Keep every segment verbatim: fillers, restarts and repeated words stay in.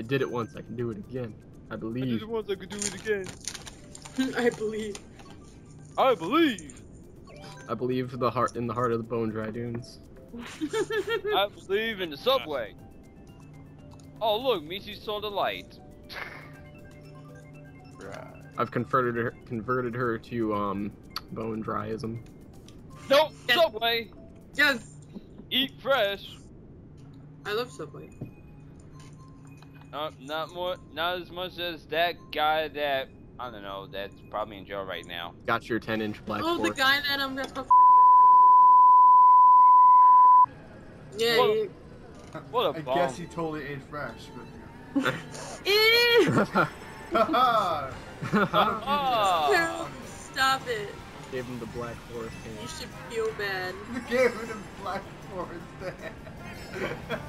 I did it once, I can do it again. I believe. I did it once, I can do it again. I believe. I believe. I believe the heart in the heart of the Bone Dry Dunes. I believe in the subway. Oh look, Michi saw the light. I've converted her converted her to um bone dryism. Nope, yes. Subway. Yes. Eat fresh. I love Subway. Uh, not more, not as much as that guy that I don't know. That's probably in jail right now. Got your ten inch black. Oh, fork. The guy that I'm um, gonna. Yeah. What a, yeah. What a I bomb. guess he totally ate fresh, but. Ew. Haha! Oh. Stop it! Gave him the Black Forest hand. You should feel bad. Gave him the Black Forest hand.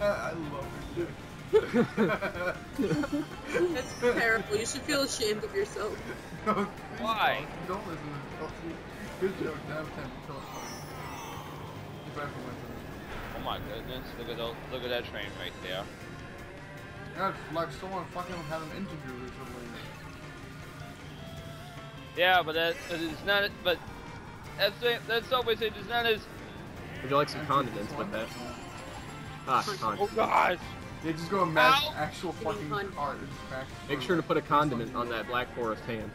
I love it. That's terrible. You should feel ashamed of yourself. No, why? Don't, don't listen to me. Good joke. Now it's time to tell it. Oh my goodness! Look at those, look at that train right there. Yeah, like someone fucking had an interview recently. Yeah, but that it's not. But that's that's always it. It's not as. Would you like some condiments with that? Ah, condiments. Oh gosh! They just go and match Ow. actual fucking art. Make sure to put a condiment on that Black Forest hand.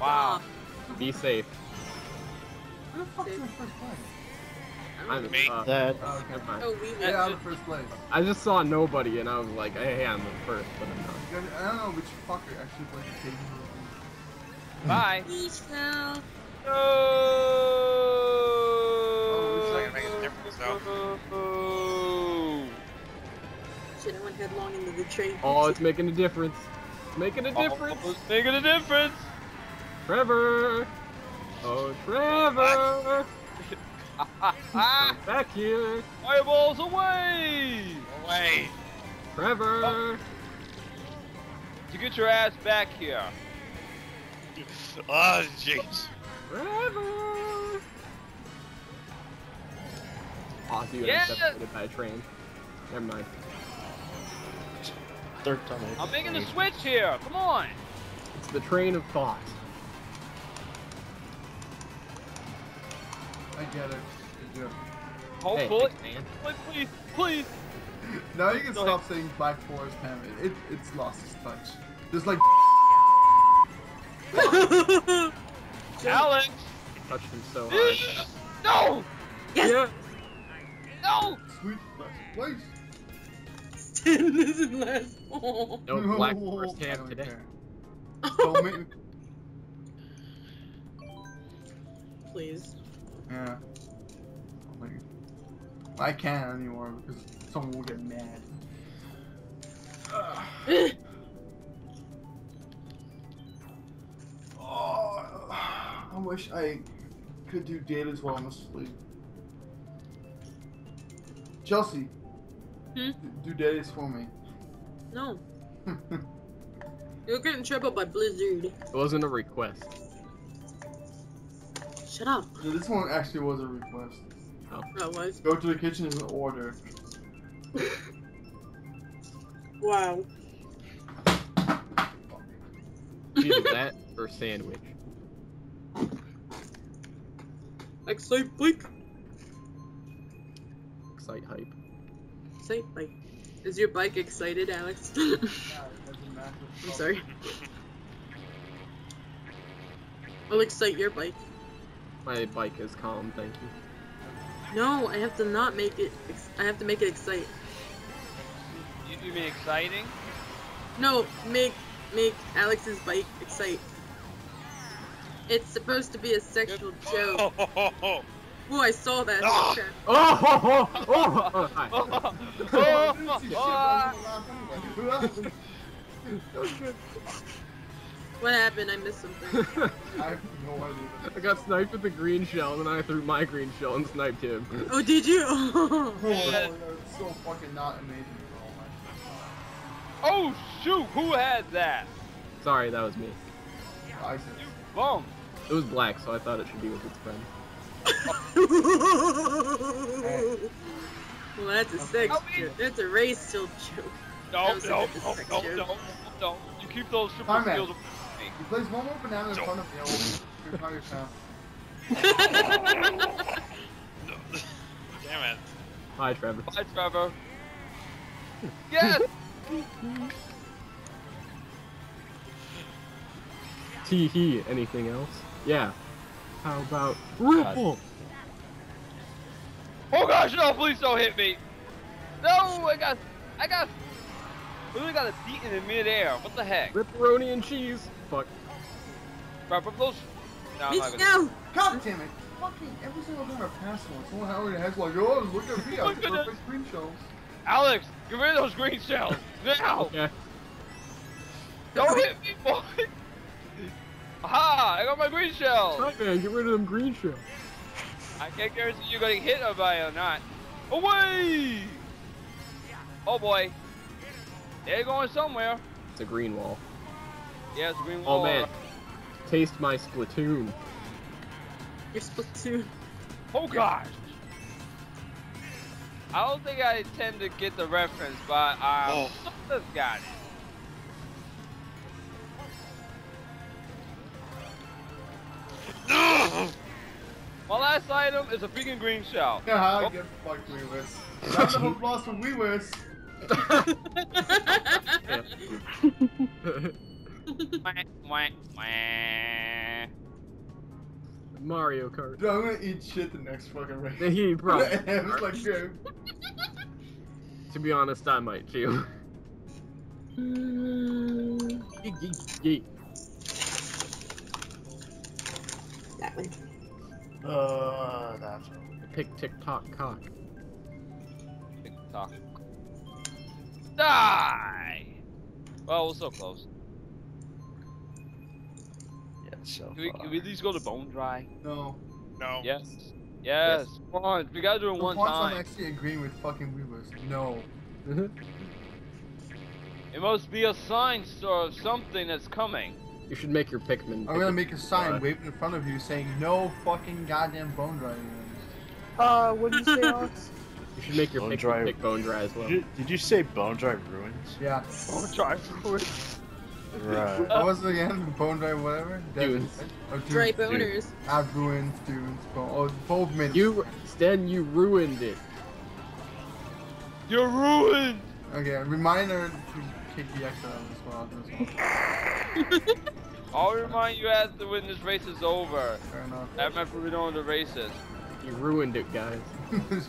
Wow. Be safe. Who the fuck is this first place? I'm in uh, that. Oh, okay. oh, yeah, I'm in first place. I just saw nobody and I was like, hey, I'm in first, but I'm not. I don't know which fucker actually played the game. Bye. Peace now. No. Oh, this is not gonna make a difference though. Oh. Shit, I went headlong into the train. Oh, it's making a difference. It's making a difference. Oh, it's making a difference. Trevor. Oh, Trevor. I I'm back here! Fireballs away! Away! Trevor! Oh. To get your ass back here! Oh, jeez! Trevor! Aw, oh, dude, yeah. I stepped hit by a train. Never mind. Third time I'm three. making the switch here! Come on! It's the train of thought. I get it. Good job. Oh, hey, pull it, man. Please, please. Now you can Go stop ahead. saying Black Forest Ham. It, it, it's lost its touch. There's like. Alex! It touched him so hard. No! Yes! Yeah. No! Sweet last place. This is last. Oh. No, no Black Forest Ham today. Don't make me. Please. Yeah. Like, I can't anymore because someone will get mad. Oh, I wish I could do dailies while I'm asleep. Chelsea, hmm? do dailies for me. No. You're getting tripled by Blizzard. It wasn't a request. Shut up. Yeah, this one actually was a request. Oh. That was. Go to the kitchen and order. Wow. Either that or sandwich. Excitebike. Excite hype. Excite bike. Is your bike excited, Alex? Yeah, it doesn't matter. I'm sorry. I'll excite your bike. My bike is calm, thank you. No, I have to not make it. Ex I have to make it excite. You, you mean exciting? No, make make Alex's bike excite. It's supposed to be a sexual joke. Oh, I saw that. Oh, oh, oh, oh, hi. Oh, oh, oh. What happened? I missed something. I have no idea. I got sniped with the green shell, and then I threw my green shell and sniped him. Oh, did you? Oh, yeah. It's so fucking not amazing. Oh, shoot! Who had that? Sorry, that was me. I said it. Boom! It was black, so I thought it should be with its friend. Well, that's a sex oh, joke. That's a race still joke. No, no, no, no, no, no, no. You keep those super skills. You place one more banana in so. front of the old Mario sound. Damn it. Hi, Trevor. Hi, Trevor. Yes! Tee hee, anything else? Yeah. How about Ripple? Oh gosh, no, please don't hit me! No, I got. I got. Literally got a beaten in midair. What the heck? Ripperoni and cheese. Fuck. Right, but those. No, Mitch, no! God damn it. Fucking every single time I pass one, someone already has like, yo, I was looking at me, I was perfect green shells. Alex, get rid of those green shells! Now! Okay. Don't hit me, boy! Aha! I got my green shells! That's right, man, get rid of them green shells. I can't guarantee you're gonna hit a bio or not. Away! Oh boy. They're going somewhere. It's a green wall. Yeah, it's a green wall. Oh man. Taste my Splatoon. Your Splatoon. Oh gosh. I don't think I intend to get the reference, but I um, oh. got it. No! My last item is a freaking green shell. Yeah, I oh. get fucked, Lewis. That's the whole boss from Lewis. Mario Kart. Dude, I'm gonna eat shit the next fucking race. He probably. It's like, dude. To be honest, I might too. That one. Uh, that's one. Pick tick tock cock. Tick tock. Die! Well, we're so close. So can, we, can we at least go to bone dry? No. No. Yes. Yes. yes. Come on, we gotta do it the one time. I'm actually agreeing with fucking Weavers. No. It must be a sign, sir, of something that's coming. You should make your Pikmin. I'm gonna make a sign right. waving in front of you saying no fucking goddamn bone dry. Uh, what did you say, Alex? You should make your bone Pikmin dry. Pick bone dry as well. Did you, did you say bone dry ruins? Yeah. Bone dry ruins. Right. What was the end? Bone dry, whatever? Dunes. Oh, dunes. Dry boners. I ruined dunes. Oh, Bobman. You, Sten, you ruined it. You're ruined! Okay, reminder to kick the X out of this one. I'll remind you after when this race is over. Fair enough. I remember we don't know the races. You ruined it, guys.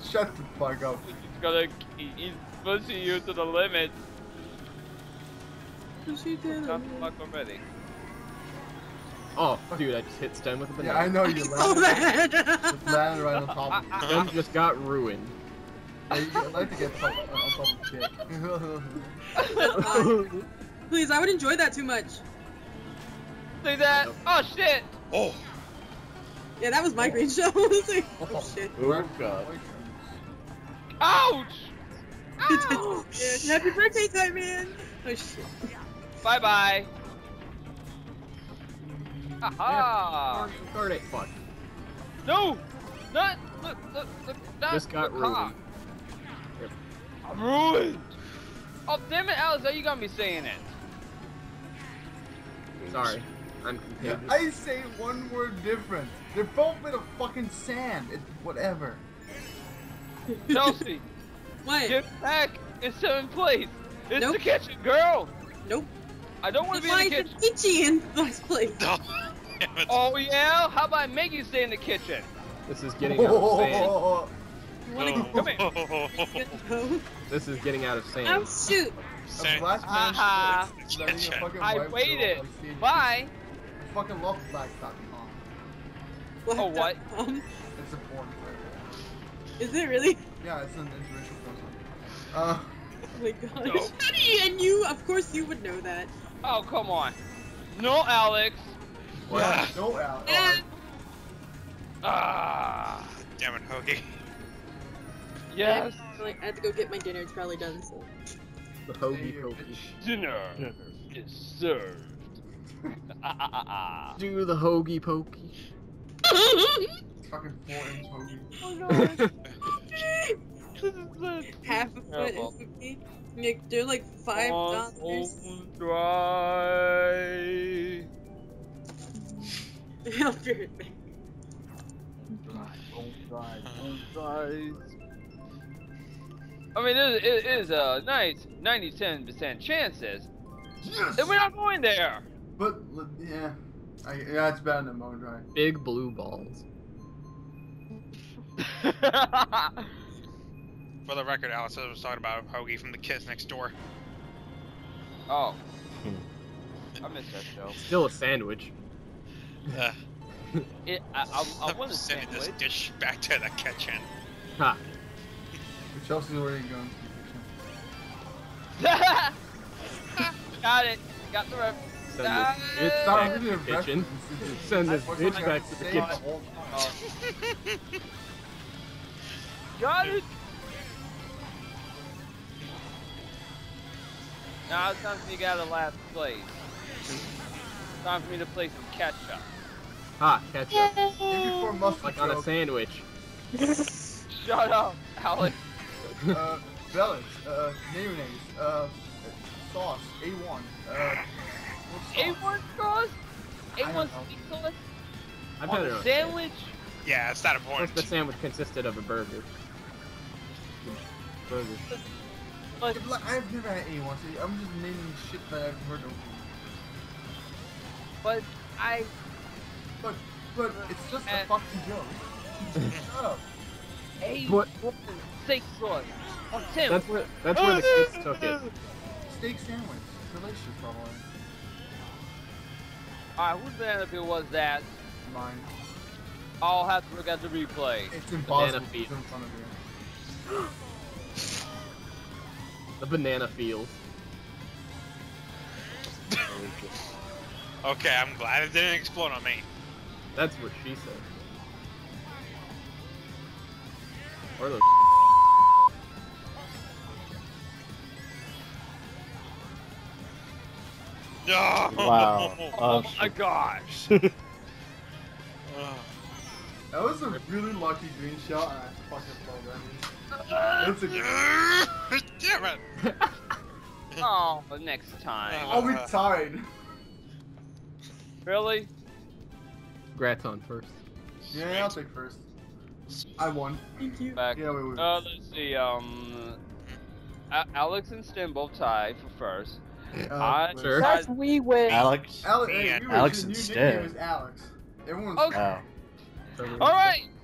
Shut the fuck up. He's gonna he's pushing you to the limit. She did it. Oh, dude, I just hit Sten with a banana. Yeah, I know you landed. Just landed right on top of me. Sten just got ruined. I, I'd like to get top, uh, on top of the chick. Please, I would enjoy that too much. Say that. Oh, shit. Oh. Yeah, that was my oh. green shell. Like, oh, oh, shit. Oh, God. Ouch. Ouch. Yeah, happy birthday time, man. Oh, shit. Bye bye. Aha! Mario Kart eight, fuck. No! Not look look look not Just got ruined. Yep. I'm ruined! Oh damn it, Alex, are you gonna be saying it? Sorry. I'm confused. Yeah, I say one word different. They're both made of fucking sand. It's whatever. Chelsea! What? Get back in seventh place! It's nope. the kitchen, girl! Nope. I don't want to be in the kitchen. Why is Michi in last place? Oh, oh yeah? How about I make you stay in the kitchen? This is getting out of sand. You wanna oh. Come here. Oh. This is getting out of sand. Oh shoot! Sand. Uh-huh. I waited. Girl. Bye. I fucking love black dot com. What? Oh what? Um, it's a porn website. Is it really? Yeah, it's an interracial website. Uh. Oh my gosh. No. And you, of course you would know that. Oh, come on. No, Alex. What? Yeah, no, Alex. And... Ah, damn it, Hoagie. Yes. I have to go get my dinner. It's probably done. So. The Hoagie Hoagie. Dinner. Dinner is served. ah, ah, ah, ah. Do the Hoagie Pokey. Fucking four inch Hoagie. Oh, no. Half a foot and fifty. Nick, they're like five dollars. Dry. I'll be right back. Don't die, don't die. I mean, it, it is a nice ninety-seven percent chances yes. that we're not going there. But yeah, I, yeah, it's better than bone dry. Big blue balls. For the record, Alex I was talking about Hoagie from the Kids Next Door. Oh, I missed that show. Still a sandwich. Uh, it, I, I, I want to send this dish back to the kitchen. Ha. Which else is already going to the kitchen? Got it. Got the ref. Send ah, this bitch back to the kitchen. Send this bitch back to the kitchen. Got it. Now it's time for me to get out of last place. It's time for me to play some catch up. Ah, catch up. Before muscle like on a sandwich. Shut up, Alex. uh, Bellis, uh, mayonnaise, uh, sauce, A one. Uh, A one sauce? A one steak sauce? I bet it was. Sandwich? Yeah, it's not important. Of course, the sandwich consisted of a burger. Burger. But, yeah, but like, I've never had A one, so I'm just naming shit that I've heard of. But I. But, but it's just a fucking joke. Shut up. A one steak sauce on sandwich. That's where, that's where the kids took it. Steak sandwich. Delicious, probably. Alright, whose banana peel was that? Mine. I'll have to look at the replay. It's impossible. It's in front of you. The banana field. Okay, I'm glad it didn't explode on me. That's what she said. Or the oh, wow. Oh, oh my gosh. That was a really lucky green shot and I fucking fell down. That's a damn it. Oh, but next time. Oh, we tied. Really? Graton first. Yeah, I'll take first. I won. Thank you. Back. Yeah, wait, wait. Uh, let's see. Um, Alex and Stim both tied for first. Uh, I, sure. I, we win. Alex. Alex, hey, we Alex and Stim. Alex. Everyone's okay. Wow. All right.